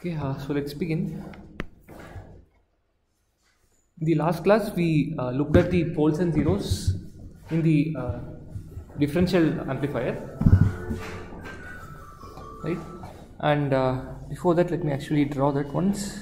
Okay, so let's begin. In the last class, we looked at the poles and zeros in the differential amplifier, right? And before that, let me actually draw that once.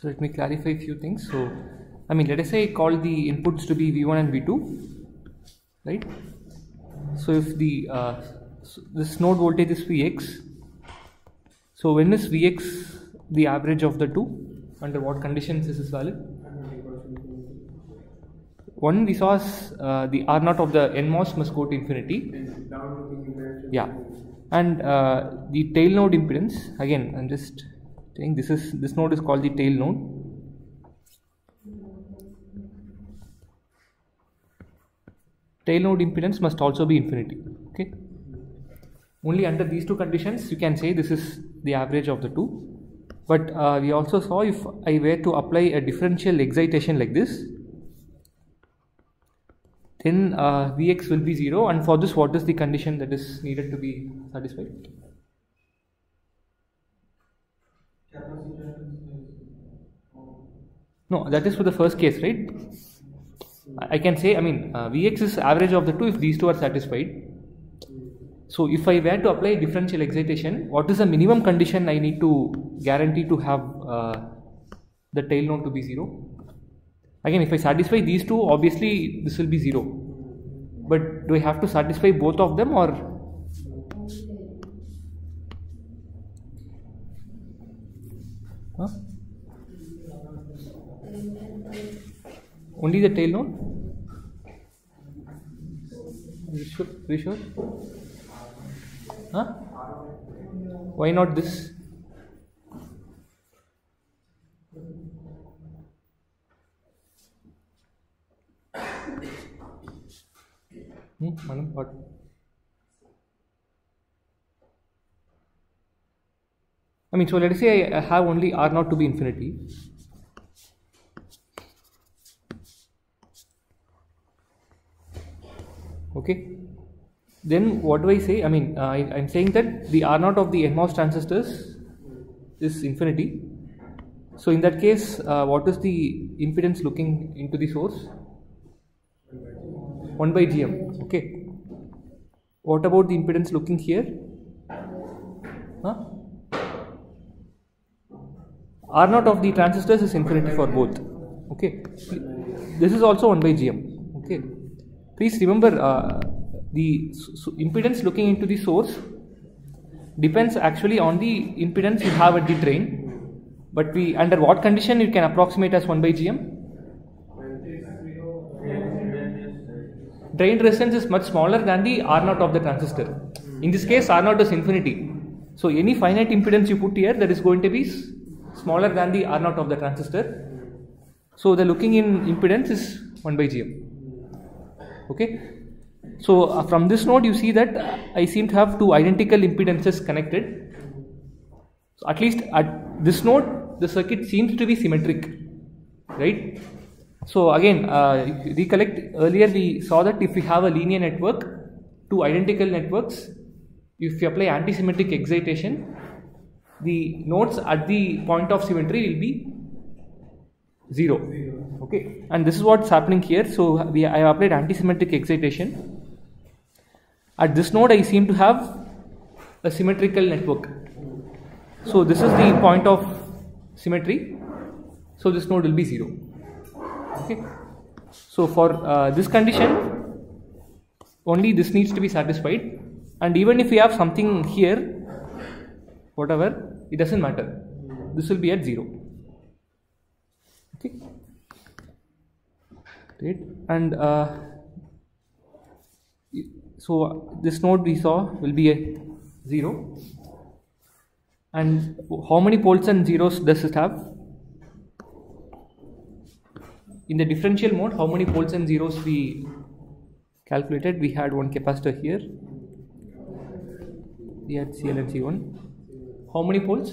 So let me clarify a few things. So I mean, let us say I call the inputs to be V1 and V2, right? So if the this node voltage is Vx, so when is Vx the average of the two? Under what conditions is this valid? One we saw is the R0 of the NMOS must go to infinity. Yeah. And the tail node impedance, again I'm just saying this node is called the tail node. Tail node impedance must also be infinity. Okay. Only under these two conditions you can say this is the average of the two. But we also saw if I were to apply a differential excitation like this, then Vx will be 0, and for this what is the condition that is needed to be satisfied? No, that is for the first case, right? I can say, I mean, Vx is average of the two if these two are satisfied. So if I were to apply differential excitation, what is the minimum condition I need to guarantee to have the tail node to be 0? Again, if I satisfy these two, obviously this will be 0. But do I have to satisfy both of them, or? Huh? Only the tail node? Are you sure? Huh? Why not this? Madam, what? I mean, so let us say I have only R0 to be infinity. Okay. Then what do I say? I mean, I'm saying that the R0 of the NMOS transistors is infinity. So in that case, what is the impedance looking into the source? 1 by gm. Okay, what about the impedance looking here? Huh? R0 of the transistors is infinity for both. Okay, this is also 1 by gm. Okay, please remember the impedance looking into the source depends actually on the impedance you have at the drain, but we under what condition you can approximate as 1 by gm? Drain resistance is much smaller than the R0 of the transistor. In this case, R0 is infinity. So any finite impedance you put here, that is going to be smaller than the R0 of the transistor. So the looking in impedance is 1 by gm. Okay. So from this node you see that I seem to have two identical impedances connected. So at least at this node the circuit seems to be symmetric, right? So again, recollect earlier we saw that if we have a linear network, two identical networks, if you apply anti-symmetric excitation, the nodes at the point of symmetry will be 0. Okay, and this is what's happening here. So I have applied anti-symmetric excitation. At this node, I seem to have a symmetrical network. So this is the point of symmetry. So this node will be 0. Okay. So for this condition only this needs to be satisfied, and even if we have something here, whatever, it doesn't matter, this will be at 0. Okay, great. And so this node we saw will be at 0. And how many poles and zeros does it have? in the differential mode, how many poles and zeros we calculated? We had one capacitor here. We had CL and C1. How many poles?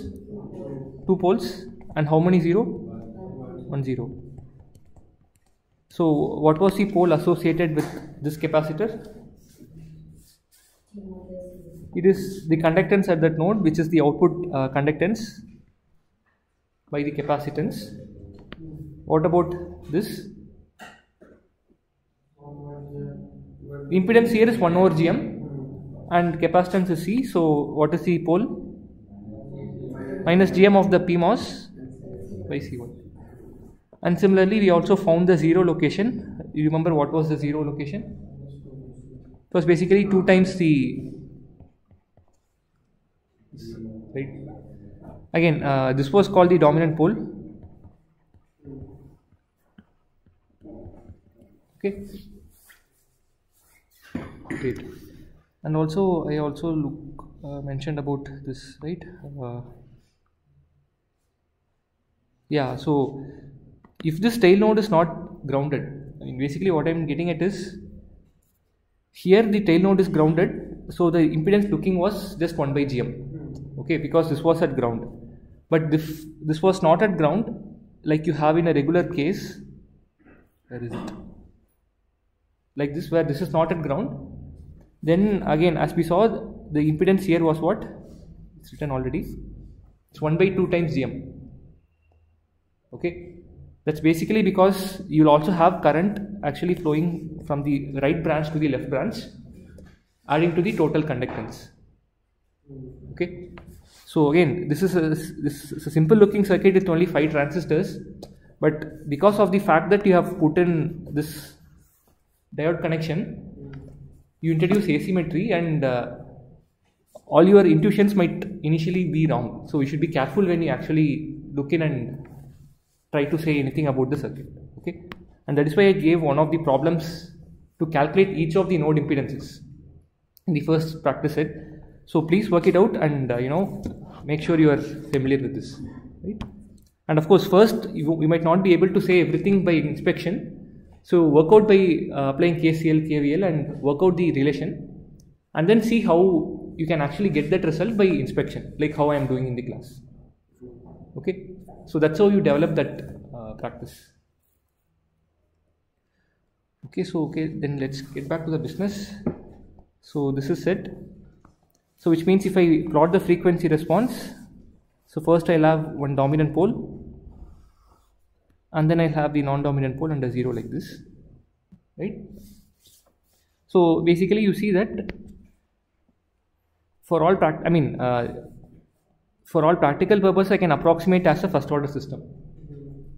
2 poles. And how many zero? 1 zero. So what was the pole associated with this capacitor? It is the conductance at that node, which is the output conductance by the capacitance. What about this? Impedance here is 1 over Gm and capacitance is C. So what is the pole? Minus Gm of the PMOS by C1. And similarly, we also found the zero location. You remember what was the zero location? It was basically 2 times the, right? Again, this was called the dominant pole. Okay. Great. And also, I also mentioned about this, right? Yeah, so if this tail node is not grounded, I mean basically what I am getting at is, here the tail node is grounded, so the impedance looking was just 1 by Gm, okay, because this was at ground. But if this was not at ground, like you have in a regular case, where is it? Like this, where this is not at ground, then again as we saw, the impedance here was what? It's written already, it's 1 by 2 times Gm. Okay, that's basically because you'll also have current actually flowing from the right branch to the left branch, adding to the total conductance. Okay, so again, this is a simple looking circuit with only 5 transistors, but because of the fact that you have put in this diode connection, you introduce asymmetry, and all your intuitions might initially be wrong. So you should be careful when you actually look in and try to say anything about the circuit, okay? And that is why I gave one of the problems to calculate each of the node impedances in the first practice set. So please work it out and you know, make sure you are familiar with this, right? And of course, first you might not be able to say everything by inspection, so work out by applying KCL, KVL, and work out the relation, and then see how you can actually get that result by inspection, like how I am doing in the class. Okay, so that's how you develop that practice. Okay, so okay, then let's get back to the business. So this is set. So which means if I plot the frequency response, so first I'll have one dominant pole, and then I'll have the non-dominant pole and a zero like this, right? So basically, you see that for all practice, I mean, for all practical purposes, I can approximate as a first order system,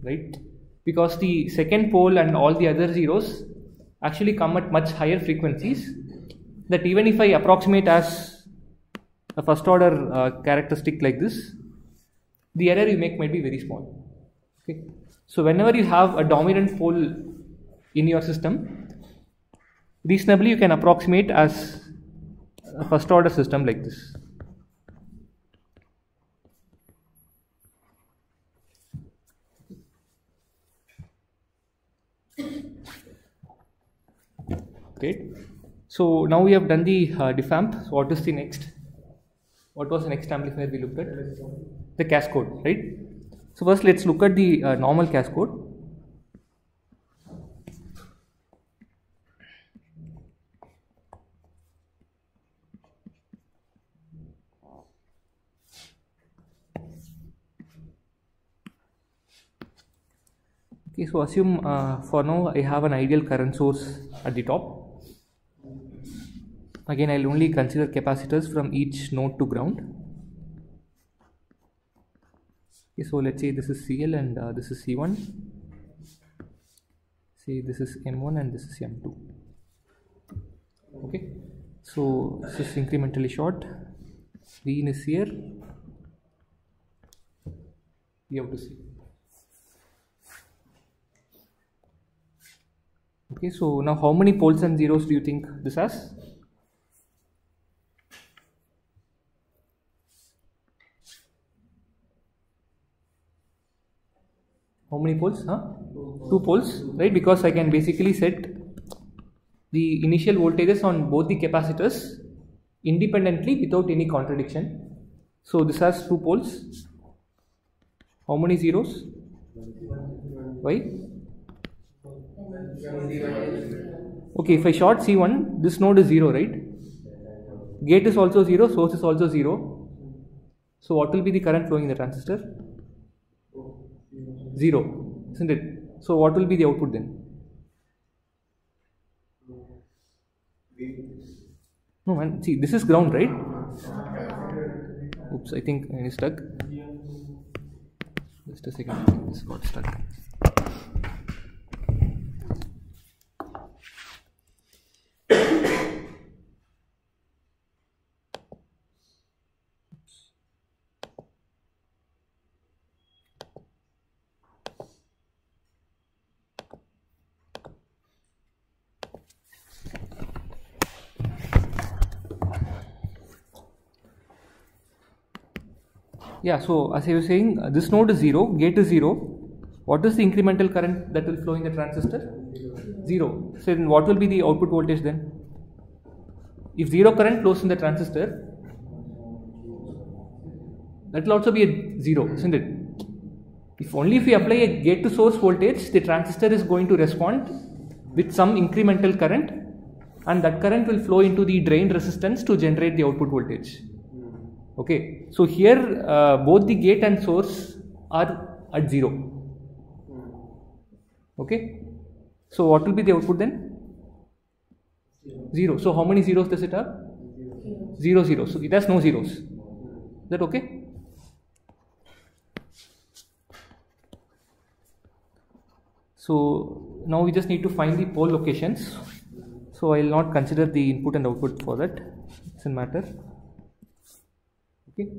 right? Because the second pole and all the other zeros actually come at much higher frequencies, that even if I approximate as a first order characteristic like this, the error you make might be very small. Okay? So whenever you have a dominant pole in your system, reasonably you can approximate as a first order system like this. Great. So now we have done the defamp. So what is the next? What was the next amplifier we looked at? The cascode, right? So first let's look at the normal cascode. Okay, so assume for now I have an ideal current source at the top. Again, I'll only consider capacitors from each node to ground. Okay, so let's say this is CL and this is C1. Say this is M1 and this is M2. Okay, so this is incrementally short. Green is here. We have to see. Okay, so now how many poles and zeros do you think this has? how many poles? Two poles, right? Because I can basically set the initial voltages on both the capacitors independently without any contradiction. So this has two poles. How many zeros? Why? Okay, if I short C1, this node is 0, right? Gate is also 0, source is also 0. So what will be the current flowing in the transistor? 0, isn't it? So what will be the output then? No man, see, this is ground, right? Oops, I think I stuck. Just a second, this got stuck. Yeah, so as I was saying, this node is 0, gate is 0. What is the incremental current that will flow in the transistor? 0. So then what will be the output voltage then? If 0 current flows in the transistor, that will also be a 0, isn't it? If we apply a gate to source voltage, the transistor is going to respond with some incremental current, and that current will flow into the drain resistance to generate the output voltage. Okay, so here both the gate and source are at 0. Okay, so what will be the output then? 0. So how many zeros does it have? 0, 0. So it has no zeros. Is that okay? So now we just need to find the pole locations. So I will not consider the input and output for that, it doesn't matter. Okay.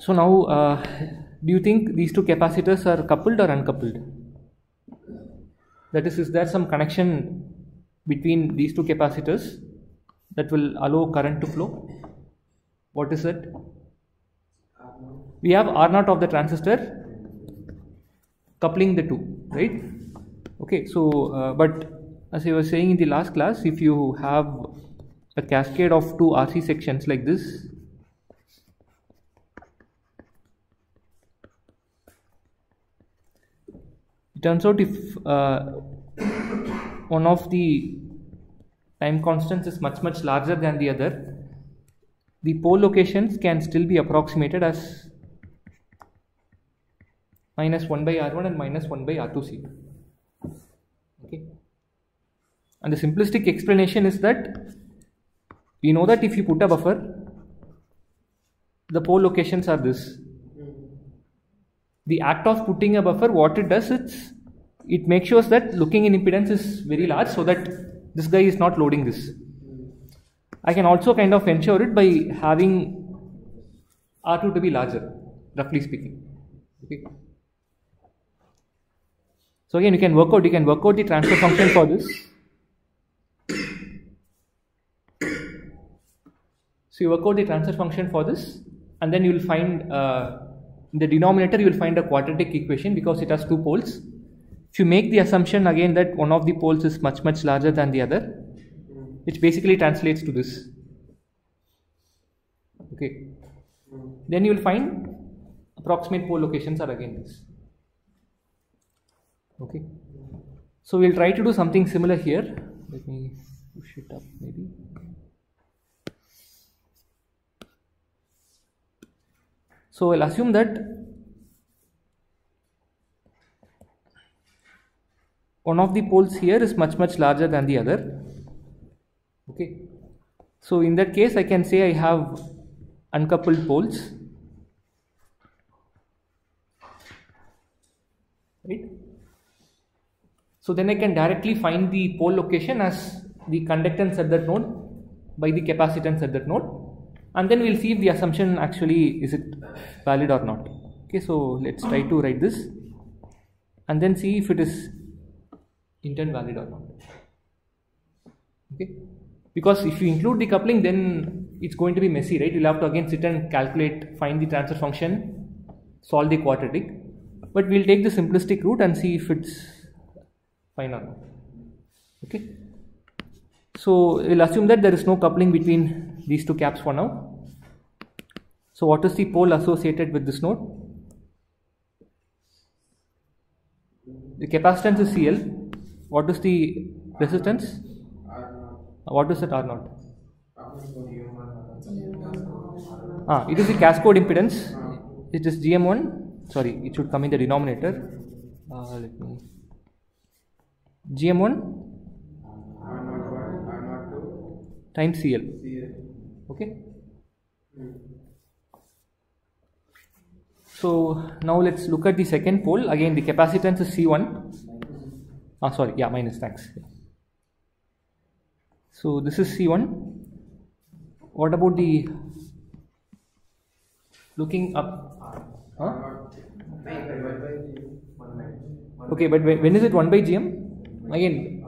So now, do you think these two capacitors are coupled or uncoupled? That is there some connection between these two capacitors that will allow current to flow? What is it? We have R0 of the transistor coupling the two, right? Okay, so but as I was saying in the last class, if you have a cascade of two RC sections like this, it turns out if one of the time constants is much larger than the other, the pole locations can still be approximated as -1/R1 and -1/R2C. Okay, and the simplistic explanation is that we know that if you put a buffer, the pole locations are this. The act of putting a buffer, what it does, it makes sure that looking in impedance is very large so that this guy is not loading this. I can also kind of ensure it by having R2 to be larger, roughly speaking. Okay. So again, you can work out the transfer function for this. So you work out the transfer function for this, and then you will find in the denominator you will find a quadratic equation because it has two poles. If you make the assumption again that one of the poles is much larger than the other, which basically translates to this. Okay. Then you will find approximate pole locations are again this. Okay. So we will try to do something similar here. Let me push it up maybe. So I'll assume that one of the poles here is much larger than the other. Okay, so in that case I can say I have uncoupled poles, right? So then I can directly find the pole location as the conductance at that node by the capacitance at that node, and then we will see if the assumption actually is it valid or not. Okay, so let's try to write this and then see if it is in turn valid or not. Okay, because if you include the coupling, then it's going to be messy, right? You'll have to again sit and calculate, find the transfer function, solve the quadratic, but we'll take the simplistic route and see if it's fine or not. Okay, so we'll assume that there is no coupling between these two caps for now. So what is the pole associated with this node? The capacitance is CL. What is the resistance? What is it R0? It is the cascode impedance. It is GM1. Sorry, it should come in the denominator. Let me. GM1 times CL. Okay. So now let's look at the second pole. Again, the capacitance is C1. So this is C1. What about the looking up? Okay, but when is it 1 by GM? Again,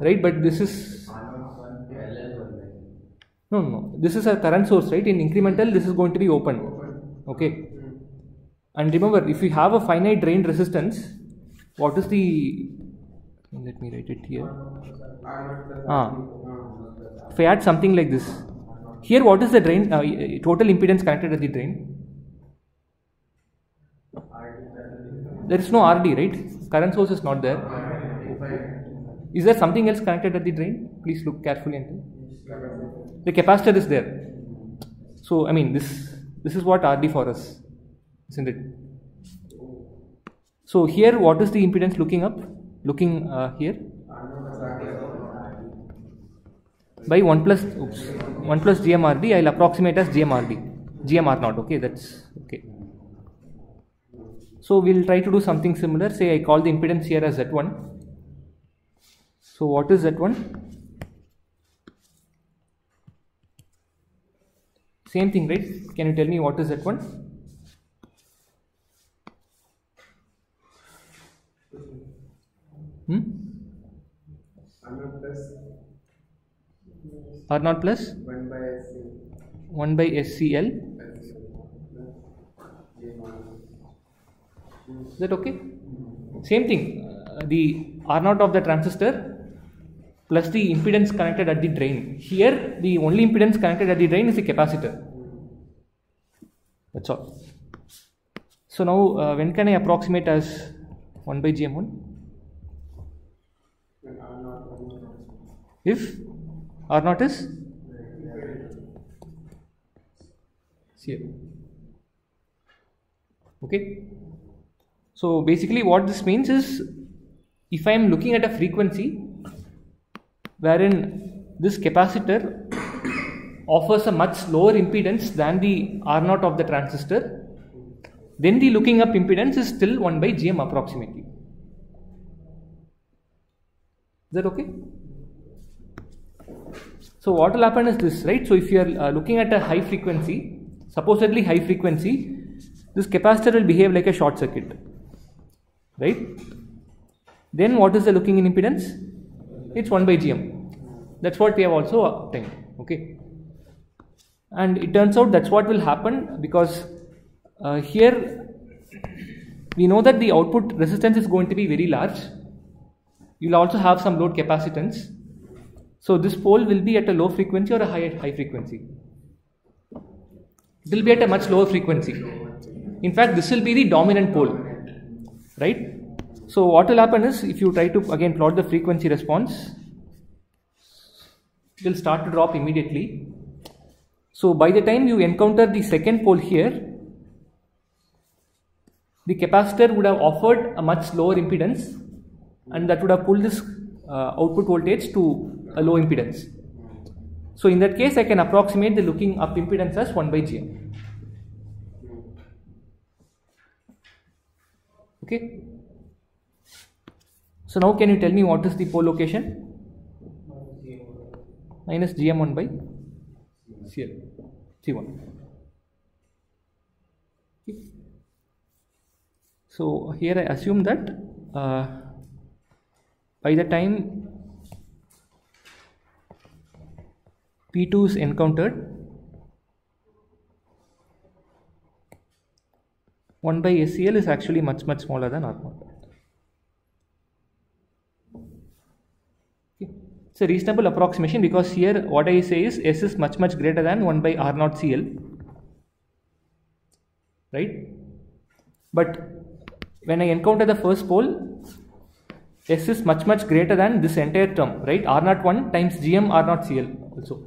right, but this is no, this is a current source, right? In incremental, this is going to be open. Okay, and remember, if we have a finite drain resistance, what is the, let me write it here, if I add something like this here, what is the drain, total impedance connected at the drain? There is no RD, right? Current source is not there. Is there something else connected at the drain? Please look carefully and think. The capacitor is there. So I mean, this is what RD for us, isn't it? So here, what is the impedance looking up? Looking here by 1 plus GMRD. I'll approximate as GMRD, GMR0. Okay, that's okay. So we'll try to do something similar. Say I call the impedance here as Z1. So what is Z1? Same thing, right? Can you tell me what is Z1? R0 plus 1 by SCL. Is that okay? Same thing, the R0 of the transistor plus the impedance connected at the drain. Here, the only impedance connected at the drain is the capacitor. That's all. So now, when can I approximate as 1 by GM1? If R0 is here. Okay. So basically what this means is, if I am looking at a frequency wherein this capacitor offers a much lower impedance than the R0 of the transistor, then the looking up impedance is still 1 by GM approximately. Is that okay? So what will happen is this, right? So if you are looking at a high frequency, supposedly high frequency, this capacitor will behave like a short circuit. Right? Then what is the looking in impedance? It's 1 by GM. That's what we have also obtained. Okay. And it turns out that's what will happen, because here we know that the output resistance is going to be very large. You will also have some load capacitance. So this pole will be at a low frequency or a high frequency. It will be at a much lower frequency. In fact, this will be the dominant pole. Right? So what will happen is, if you try to again plot the frequency response, it will start to drop immediately. So by the time you encounter the second pole here, the capacitor would have offered a much lower impedance, and that would have pulled this output voltage to a low impedance. So in that case, I can approximate the looking up impedance as 1 by GM. Okay. So now can you tell me what is the pole location? Minus GM1 by CL, C1. Okay. So here I assume that by the time P2 is encountered, 1 by KCL is actually much smaller than R0. Okay. It's a reasonable approximation because here what I say is S is much greater than 1 by R0 CL, right? But when I encounter the first pole, S is much greater than this entire term, right? R01 times GM R0 CL also.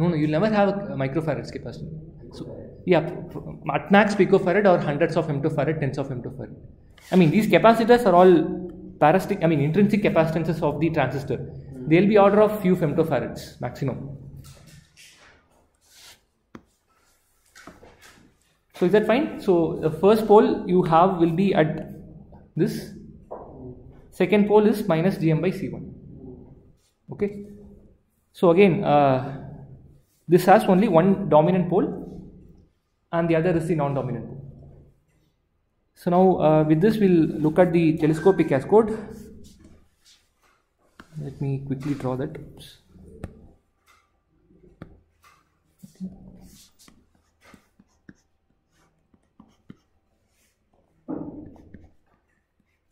No, you'll never have a microfarads capacity. So, yeah, at max picofarad or hundreds of femtofarad, tens of femtofarad. I mean, these capacitors are all parasitic, I mean, intrinsic capacitances of the transistor. They'll be order of few femtofarads maximum. So is that fine? So the first pole you have will be at this. Second pole is minus GM by C1. Okay. So again, this has only one dominant pole and the other is the non-dominant pole. So now with this we'll look at the telescopic cascode. Let me quickly draw that. Oops.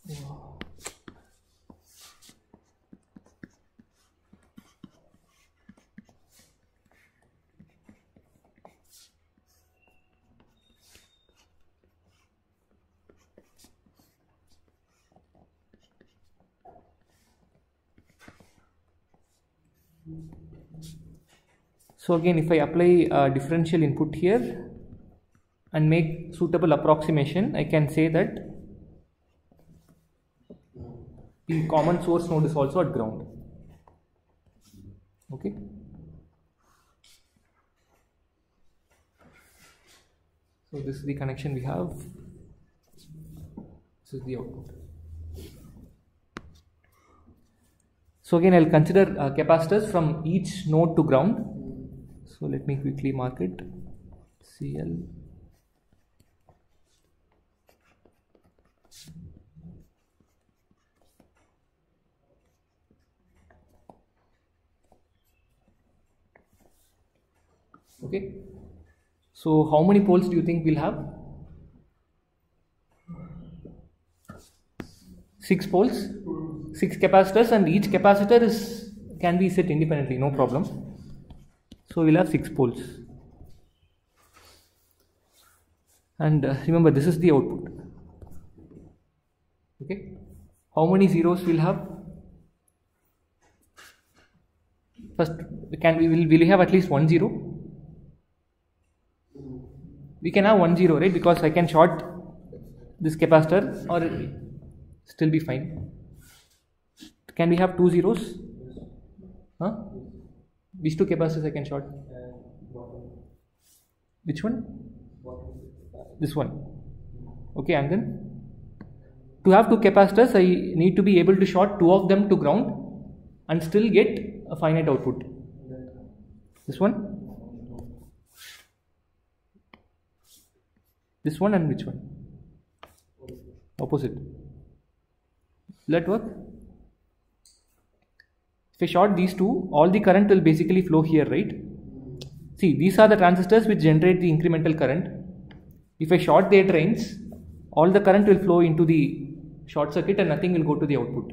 Okay. Wow. So again, if I apply a differential input here and make suitable approximation, I can say that the common source node is also at ground. Okay. So this is the connection we have. This is the output. So again, I'll consider capacitors from each node to ground. So let me quickly mark it. CL. Okay. So how many poles do you think we'll have? 6 poles. 6 capacitors, and each capacitor can be set independently, no problem. So we'll have 6 poles, and remember this is the output. Okay, how many zeros we'll have? First, will we have at least 1 0? We can have 1 0, right? Because I can short this capacitor, or it will still be fine. Can we have 2 zeros? Huh? Which 2 capacitors I can short? Which one? This one. Okay, and then? To have 2 capacitors, I need to be able to short 2 of them to ground and still get a finite output. This one? This one, and which one? Opposite. Will that work? If I short these 2, all the current will basically flow here, right? See, these are the transistors which generate the incremental current. If I short their drains, all the current will flow into the short circuit and nothing will go to the output.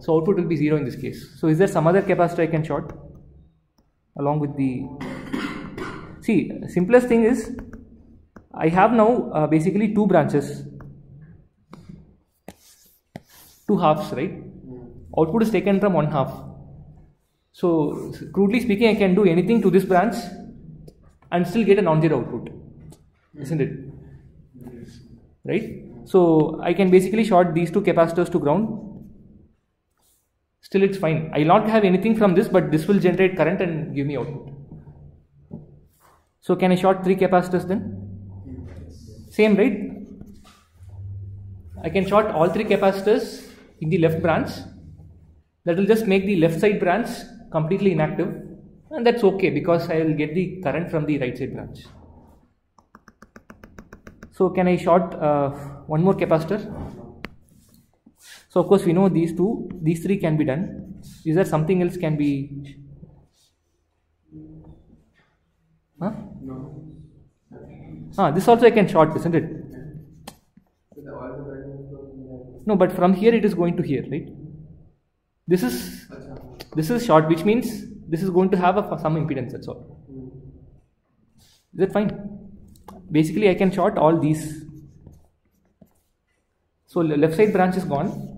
So output will be 0 in this case. So is there some other capacitor I can short along with the... See, simplest thing is, I have now basically 2 branches. 2 halves, right? Output is taken from 1/2. So crudely speaking, I can do anything to this branch and still get a non-zero output, isn't it? Right? So I can basically short these 2 capacitors to ground. Still it's fine. I will not have anything from this, but this will generate current and give me output. So can I short 3 capacitors then? Same, right? I can short all 3 capacitors in the left branch. That will just make the left side branch completely inactive, and that's okay because I will get the current from the right side branch. So can I short 1 more capacitor? So of course we know these 3 can be done. Is there something else can be? Huh? No. Ah, this also I can short, isn't it? No, but from here it is going to here, right? This is short, which means this is going to have some impedance, that's all. Is that fine? Basically I can short all these. So left side branch is gone.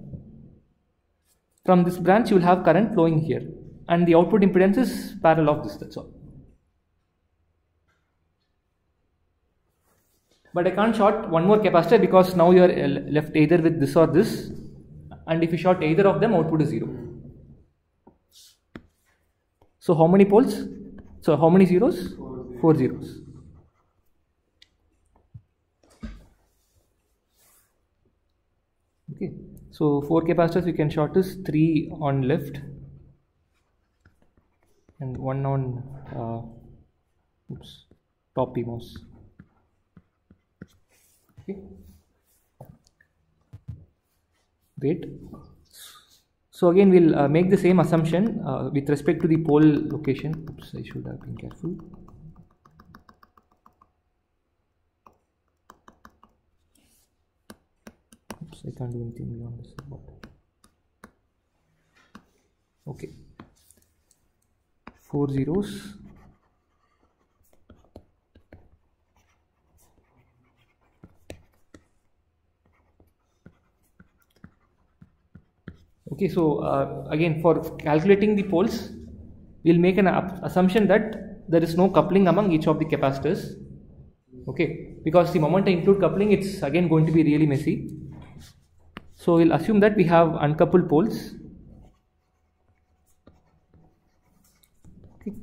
From this branch you will have current flowing here, and the output impedance is parallel of this, that's all. But I can't short one more capacitor because now you are left either with this or this, and if you short either of them, output is 0. So how many poles? So how many zeros? 4 zeros. Okay. So 4 capacitors we can short is 3 on left and 1 on top PMOS. Okay. Great. So again we'll make the same assumption with respect to the pole location. Oops, I should have been careful. Oops, I can't do anything beyond this. Okay. 4 zeros. Okay, so again for calculating the poles, we'll make an assumption that there is no coupling among each of the capacitors. Okay, because the moment I include coupling, it's again going to be really messy. So we'll assume that we have uncoupled poles. Okay.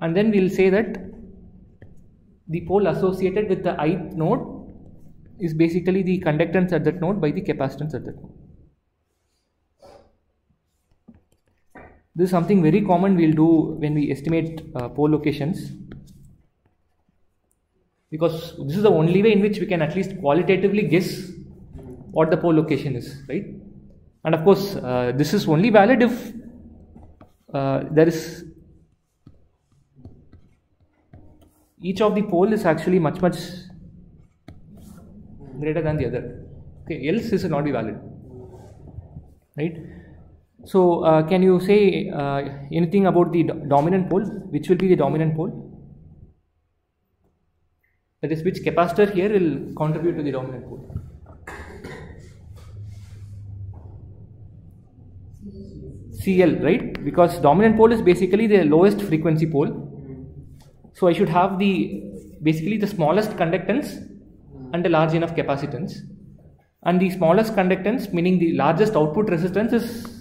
And then we'll say that the pole associated with the ith node is basically the conductance at that node by the capacitance at that node. This is something very common we'll do when we estimate pole locations, because this is the only way in which we can at least qualitatively guess what the pole location is, right? And of course this is only valid if there is each of the pole is actually much greater than the other. Okay, else this will not be valid, right? So can you say anything about the dominant pole? Which will be the dominant pole? That is, which capacitor here will contribute to the dominant pole? CL, right? Because dominant pole is basically the lowest frequency pole. So I should have the basically the smallest conductance and a large enough capacitance. And the smallest conductance, meaning the largest output resistance, is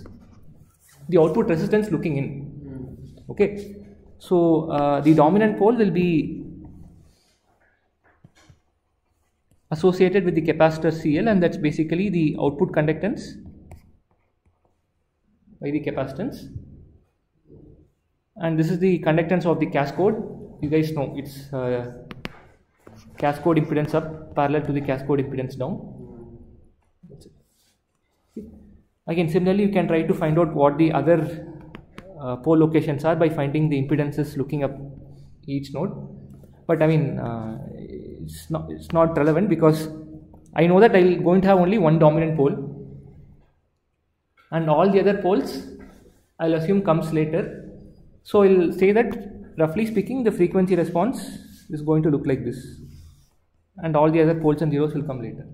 the output resistance looking in. Okay. So the dominant pole will be associated with the capacitor CL, and that's basically the output conductance by the capacitance, and this is the conductance of the cascode. You guys know it's cascode impedance up parallel to the cascode impedance down. That's it. Okay. Again, similarly you can try to find out what the other pole locations are by finding the impedances looking up each node, but I mean it's not relevant, because I know that I am going to have only one dominant pole, and all the other poles I'll assume comes later. So I'll say that roughly speaking the frequency response is going to look like this, and all the other poles and zeros will come later.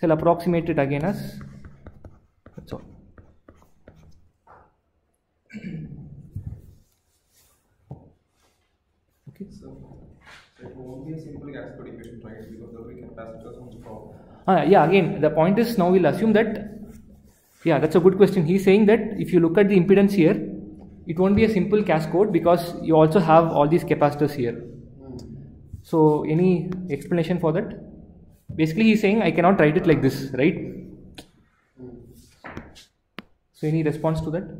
So I'll approximate it again as that's all. Okay. So it won't be a simple cascode equation, right? Because there will be capacitors on the top. Yeah, again the point is, now we'll assume that. Yeah, that's a good question. He's saying that if you look at the impedance here, it won't be a simple cascode because you also have all these capacitors here. So any explanation for that? Basically he's saying I cannot write it like this, right? So any response to that?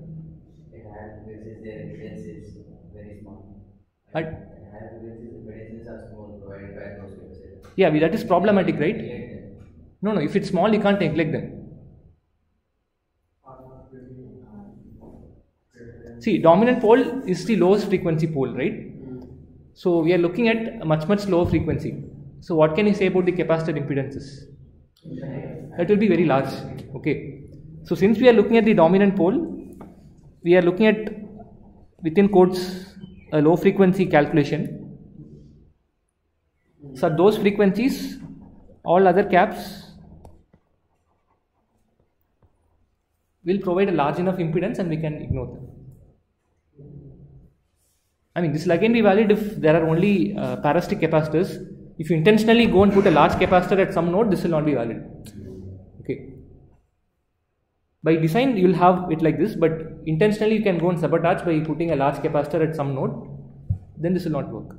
Yeah, that is problematic, right? No, if it's small you can't neglect them. See, dominant pole is the lowest frequency pole, right? So we are looking at a much lower frequency. So what can you say about the capacitor impedances? That will be very large. Okay. So since we are looking at the dominant pole, we are looking at, within quotes, a low frequency calculation. So those frequencies, all other caps will provide a large enough impedance and we can ignore them. I mean, this will again be valid if there are only parasitic capacitors. If you intentionally go and put a large capacitor at some node, this will not be valid. Okay. By design, you will have it like this, but intentionally you can go and sabotage by putting a large capacitor at some node, then this will not work.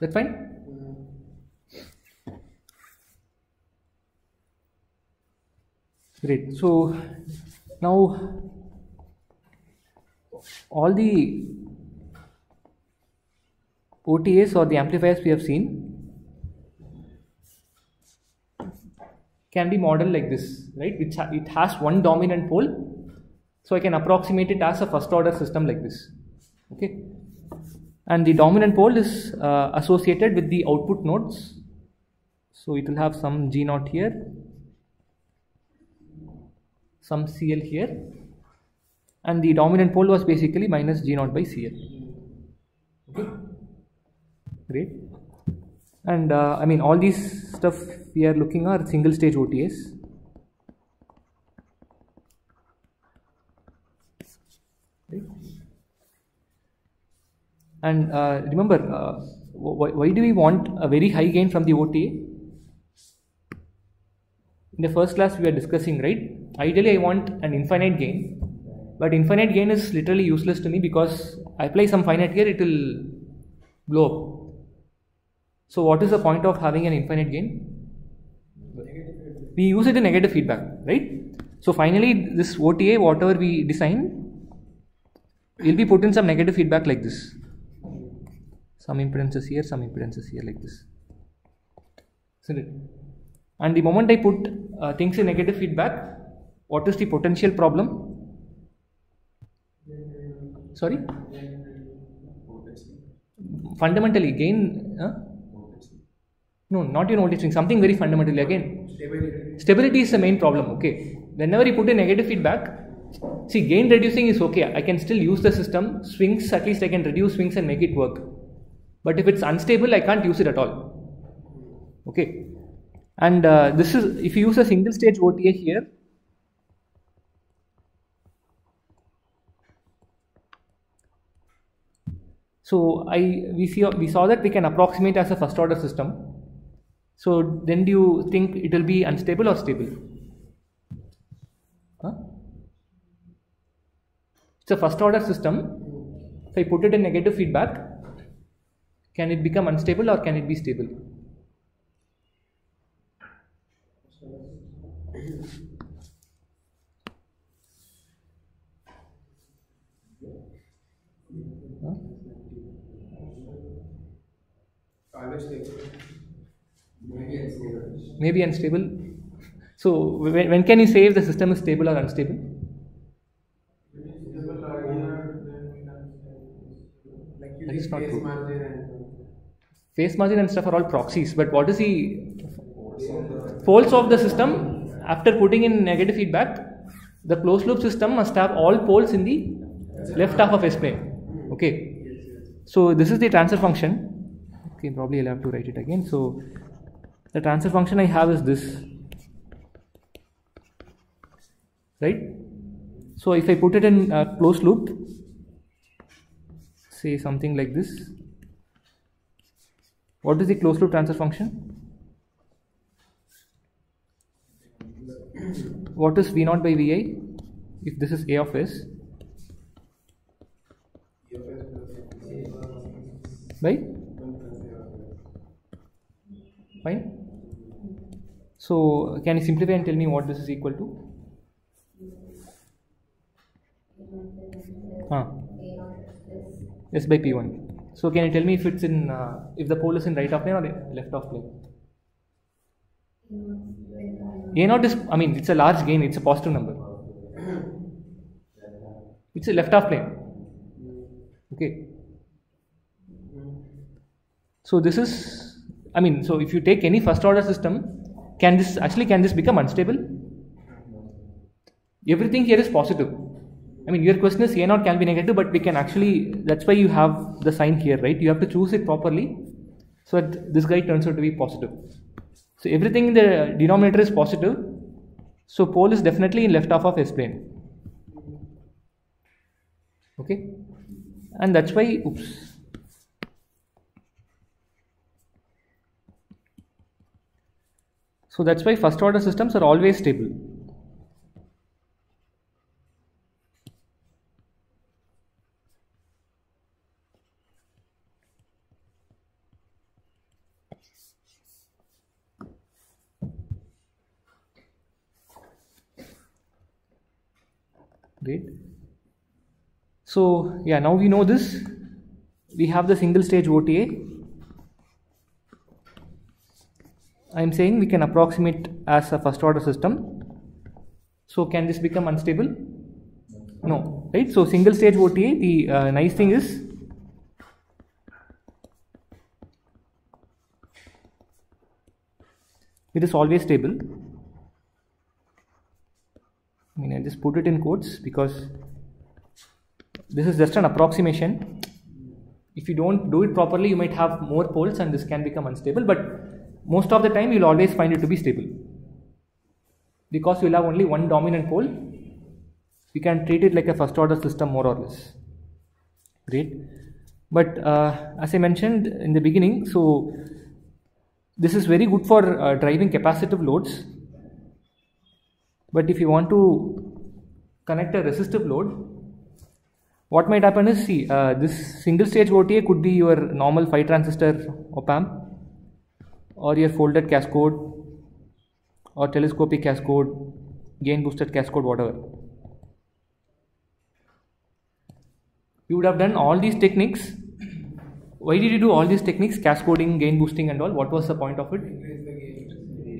That's fine? Great. So now all the OTAs or the amplifiers we have seen can be modeled like this, right? Which it has one dominant pole, so I can approximate it as a first order system like this. Okay, and the dominant pole is associated with the output nodes, so it will have some G naught here, some CL here, and the dominant pole was basically minus G0 by CL. Okay. Great. And I mean, all these stuff we are looking are single stage OTAs. Right. And remember, why do we want a very high gain from the OTA? In the first class we were discussing, right? Ideally, I want an infinite gain, but infinite gain is literally useless to me because I apply some finite here, it will blow up. So what is the point of having an infinite gain? We use it in negative feedback, right? So finally, this OTA, whatever we design, will be put in some negative feedback like this. Some impedances here like this. Isn't it? And the moment I put things in negative feedback, what is the potential problem? Sorry? Fundamentally, gain? Huh? No, not your voltage string, something very fundamentally again. Stability. Stability is the main problem, okay. Whenever you put in negative feedback, see, gain reducing is okay. I can still use the system, swings, at least I can reduce swings and make it work. But if it's unstable, I can't use it at all. Okay. And this is, if you use a single stage OTA here, so we saw that we can approximate as a first order system. So then do you think it will be unstable or stable? Huh? It's a first order system. If I put it in negative feedback, can it become unstable or can it be stable? Maybe unstable. So when can you say if the system is stable or unstable? That is not true. Phase margin and stuff are all proxies, but what is the poles of the system? After putting in negative feedback, the closed loop system must have all poles in the left half of S-plane. Okay. So this is the transfer function. Okay, probably I'll have to write it again. So the transfer function I have is this, right? So if I put it in a closed loop, say something like this, what is the closed loop transfer function? What is V0 by Vi if this is A of S? By? Fine. So can you simplify and tell me what this is equal to? S by P1. So can you tell me if it's in if the pole is in right of plane or left of plane? A0 is, I mean, it's a large gain, it's a positive number. It's a left half plane. Okay. So this is, I mean, so if you take any first order system, can this become unstable? Everything here is positive. I mean, your question is A0 can be negative, but we can actually, that's why you have the sign here, right? You have to choose it properly so that this guy turns out to be positive. So everything in the denominator is positive. So pole is definitely in left half of S-plane. Okay, and that's why, oops. So that's why first order systems are always stable. Great. So yeah, now we know this. We have the single stage OTA. I am saying we can approximate as a first order system. So can this become unstable? No, right? So single stage OTA, the nice thing is it is always stable. I mean, I just put it in quotes because this is just an approximation. If you don't do it properly, you might have more poles and this can become unstable, but most of the time you will always find it to be stable because you will have only one dominant pole. You can treat it like a first order system more or less. Great. But as I mentioned in the beginning, so this is very good for driving capacitive loads, but if you want to connect a resistive load, what might happen is, see, this single stage OTA could be your normal 5 transistor op amp, or your folded cascode, or telescopic cascode, gain boosted cascode, whatever. You would have done all these techniques. Why did you do all these techniques? Cascoding, gain boosting and all. What was the point of it?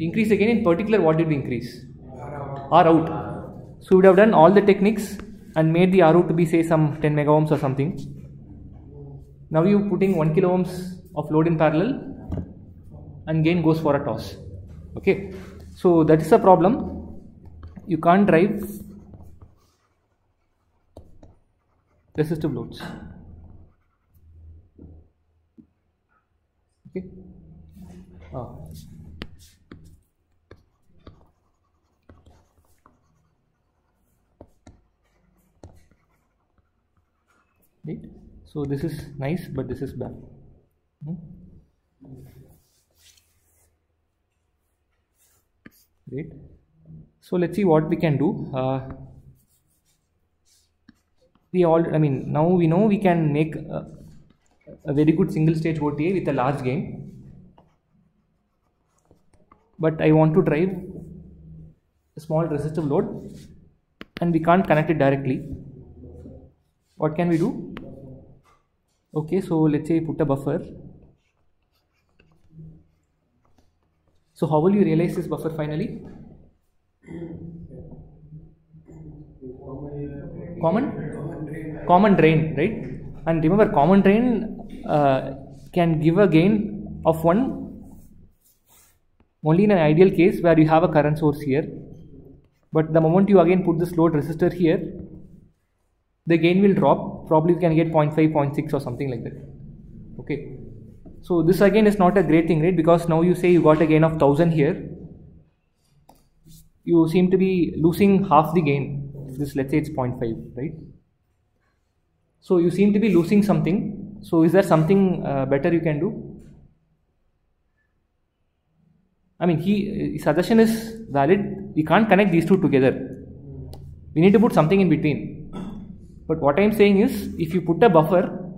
Increase the gain. In particular, what did we increase? R out. So you would have done all the techniques and made the R out to be, say, some 10 mega ohms or something. Now you are putting 1 kilo ohms of load in parallel and gain goes for a toss. Okay, so that is a problem. You can't drive resistive loads. Okay. Oh. So this is nice, but this is bad. Great. So let's see what we can do. Now we know we can make a very good single stage OTA with a large gain. But I want to drive a small resistive load, and we can't connect it directly. What can we do? Okay, so let's say put a buffer. So how will you realize this buffer finally? Common drain, right? And remember, common drain can give a gain of 1 only in an ideal case where you have a current source here. But the moment you again put this load resistor here, the gain will drop. Probably you can get 0.5, 0.6 or something like that. Okay. So this again is not a great thing, right? Because now you say you got a gain of 1000 here. You seem to be losing half the gain. This, let's say it's 0.5, right? So you seem to be losing something. So is there something better you can do? I mean, his suggestion is valid. We can't connect these two together. We need to put something in between. But what I am saying is, if you put a buffer,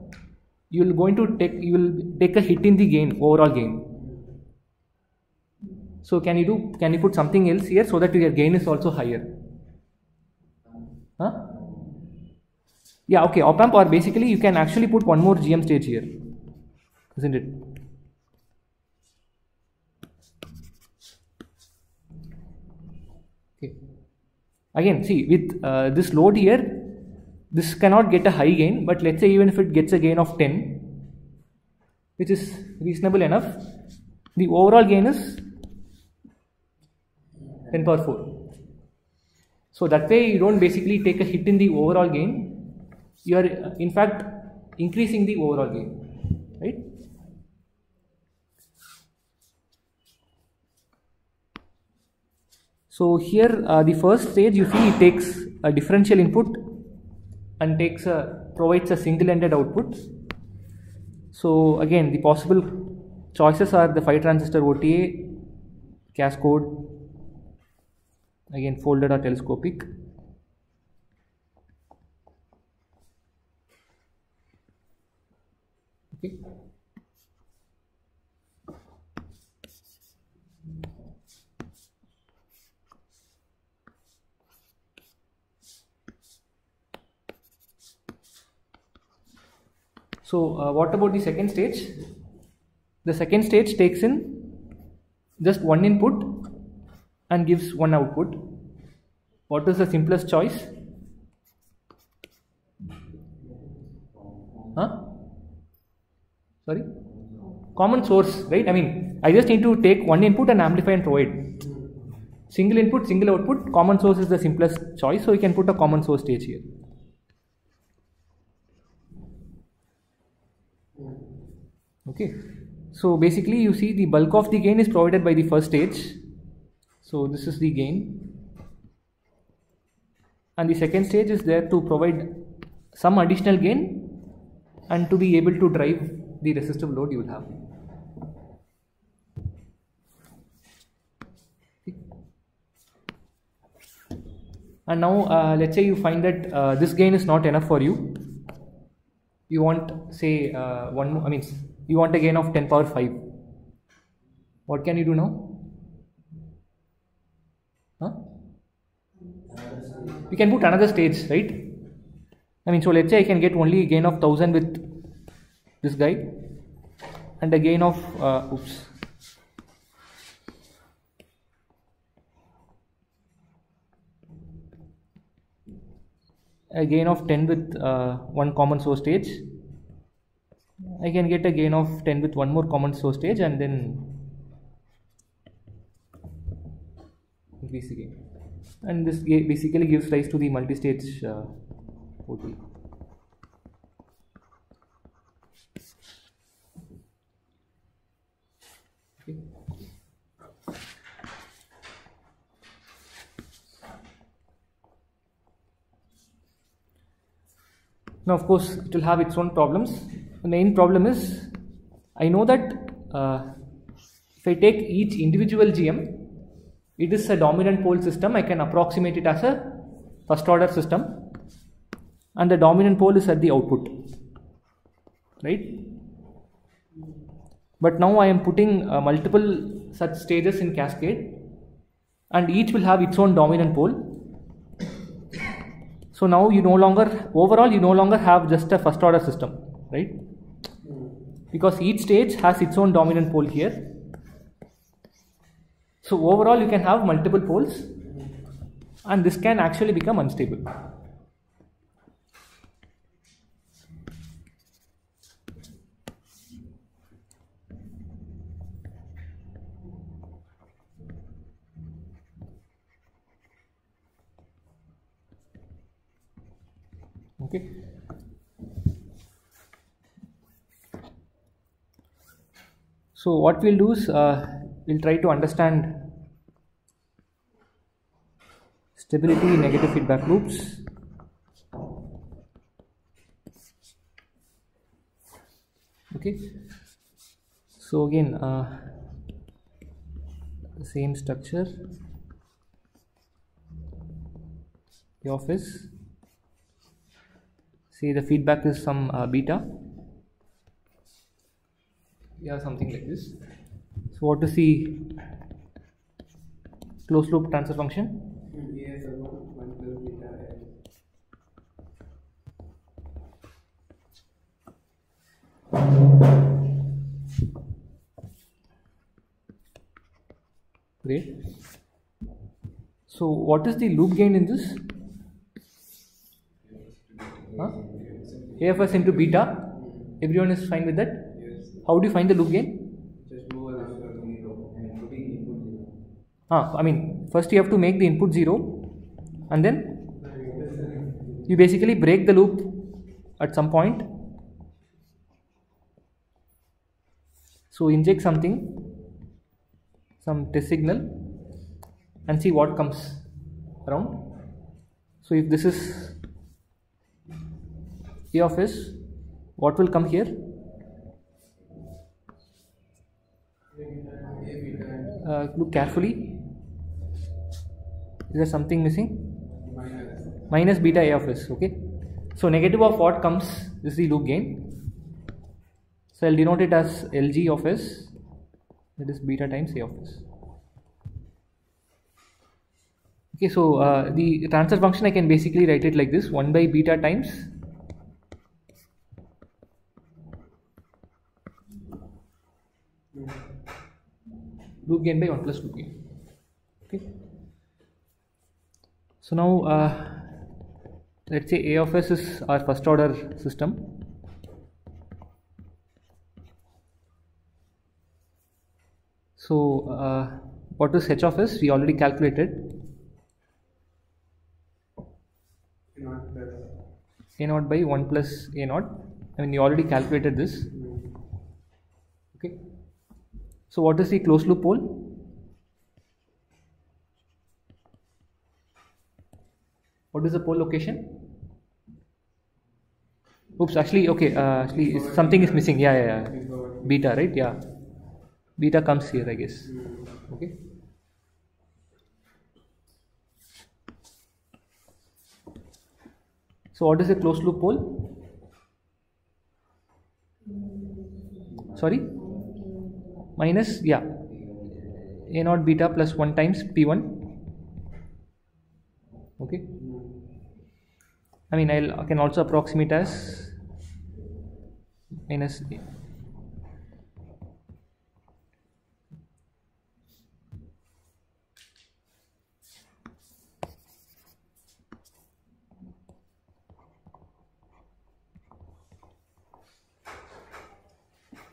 you will take a hit in the gain, overall gain. So can you put something else here so that your gain is also higher? Huh? Yeah, okay, op amp, or basically you can actually put one more GM stage here, isn't it? Again, see, with this load here, this cannot get a high gain, but let's say even if it gets a gain of 10, which is reasonable enough, the overall gain is 10 power 4. So that way you don't basically take a hit in the overall gain, you are in fact increasing the overall gain, right? So here the first stage, you see, it takes a differential input and takes a, provides a single-ended output. So again, the possible choices are the 5-transistor OTA, cascode, again folded or telescopic. Okay. So what about the second stage? The second stage takes in just one input and gives one output. What is the simplest choice? Huh? Sorry? Common source, right? I mean, I just need to take one input and amplify and throw it. Single input, single output, common source is the simplest choice, so you can put a common source stage here. Okay, so basically you see the bulk of the gain is provided by the first stage. So this is the gain, and the second stage is there to provide some additional gain and to be able to drive the resistive load you will have. Okay. And now let's say you find that this gain is not enough for you. You want, say, one more, I mean, you want a gain of 10 power 5. What can you do now? Huh? You can put another stage, right? I mean, so let's say I can get only a gain of 1000 with this guy and a gain of, oops. A gain of 10 with one common source stage. I can get a gain of 10 with one more common source stage and then increase again. And this basically gives rise to the multi-stage OTA. Okay. Now, of course, it will have its own problems. The main problem is, I know that if I take each individual GM, it is a dominant pole system. I can approximate it as a first order system, and the dominant pole is at the output, right? But now I am putting multiple such stages in cascade, and each will have its own dominant pole. So now you no longer, overall you no longer have just a first order system, right? Because each stage has its own dominant pole here. So overall you can have multiple poles, and this can actually become unstable. Okay. So what we'll do is we'll try to understand stability in negative feedback loops. Okay. So again, the same structure. The office. See, the feedback is some beta, yeah, something like this. So what is the closed loop transfer function? Great. So what is the loop gain in this? Huh? AFS into beta. Everyone is fine with that? Yes. How do you find the loop gain? Just go after the input 0. I mean, first you have to make the input 0 and then you basically break the loop at some point. So inject something, some test signal, and see what comes around. So if this is A of S, what will come here? Look carefully. Is there something missing? Minus beta A of S. Okay. So negative of what comes is the loop gain. So I'll denote it as LG of S. That is beta times A of S. Okay. So the transfer function, I can basically write it like this: 1 by beta times loop gain by 1 plus loop gain. Okay. So now let's say A of S is our first order system. So what is H of S? We already calculated. A naught by 1 plus A naught. I mean, you already calculated this. Okay. So what is the closed loop pole? What is the pole location? Oops, actually, okay, actually something is missing. Yeah. Beta, right? Yeah. Beta comes here, I guess. Okay. So what is the closed loop pole? Sorry? Minus, yeah, A naught beta plus 1 times P1. Okay. I mean, I can also approximate as minus A.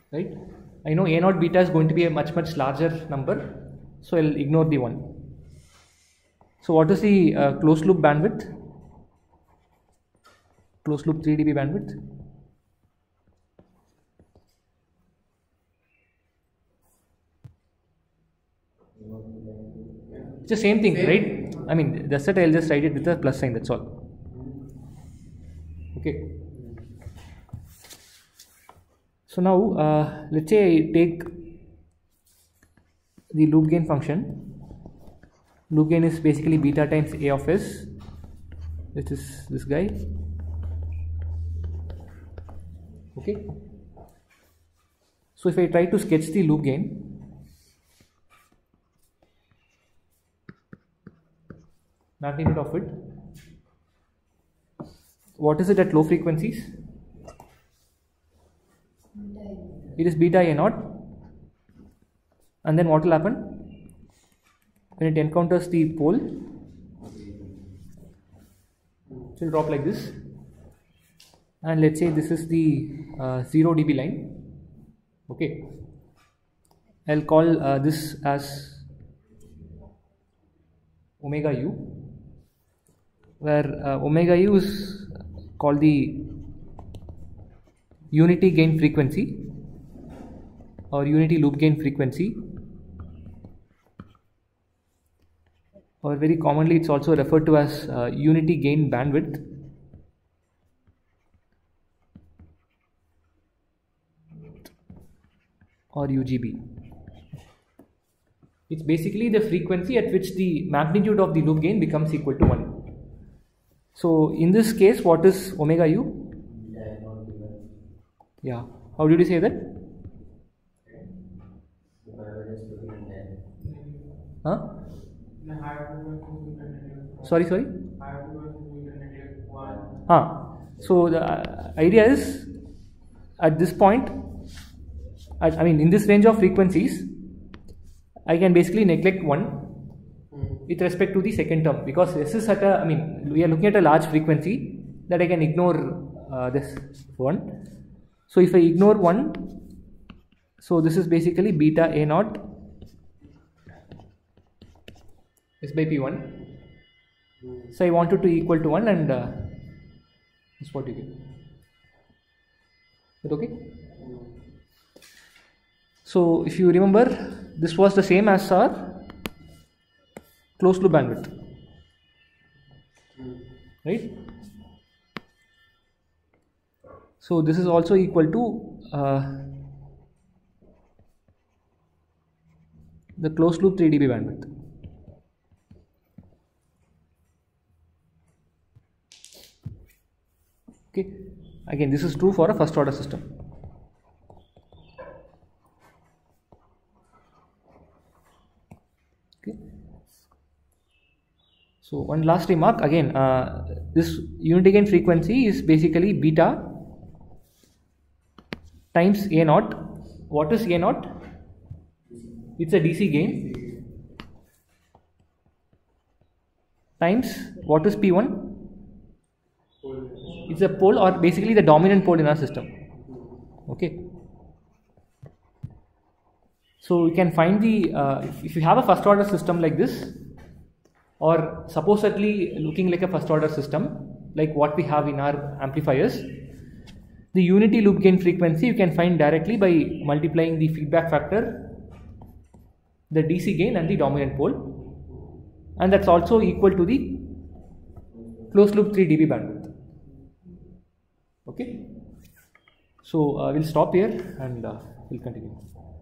Right? I know A naught beta is going to be a much larger number, so I'll ignore the 1. So what is the closed loop bandwidth? Closed loop 3 dB bandwidth. It's the same thing, right? I mean, that's it. I'll just write it with a plus sign. That's all. Okay. So now let's say I take the loop gain function. Loop gain is basically beta times A of S, which is this guy. Okay. So if I try to sketch the loop gain, magnitude of it, what is it at low frequencies? It is beta A naught, and then what will happen when it encounters the pole? It will drop like this, and let's say this is the 0 dB line. Okay, I'll call this as omega u, where omega u is called the unity gain frequency or unity loop gain frequency, or very commonly it's also referred to as unity gain bandwidth. Or UGB. It's basically the frequency at which the magnitude of the loop gain becomes equal to 1. So in this case, what is omega u? Yeah, how did you say that? Huh? Sorry. So the idea is, at this point, I mean in this range of frequencies, I can basically neglect 1 with respect to the second term, because this is at a, I mean, we are looking at a large frequency that I can ignore this one. So if I ignore one, so this is basically beta A naught is by P1. So I want it to equal to 1, and that's what you get. Is that okay? So if you remember, this was the same as our closed loop bandwidth, right? So this is also equal to the closed loop 3 dB bandwidth. Okay. Again, this is true for a first order system. Okay. So one last remark again, this unit gain frequency is basically beta times A naught. What is A naught? It's a DC gain times what is P1? It's a pole, or basically the dominant pole in our system. Okay. So we can find the if you have a first order system like this, or supposedly looking like a first order system like what we have in our amplifiers, the unity loop gain frequency you can find directly by multiplying the feedback factor, the DC gain, and the dominant pole, and that's also equal to the closed loop 3 dB bandwidth. Okay, so we'll stop here and we'll continue.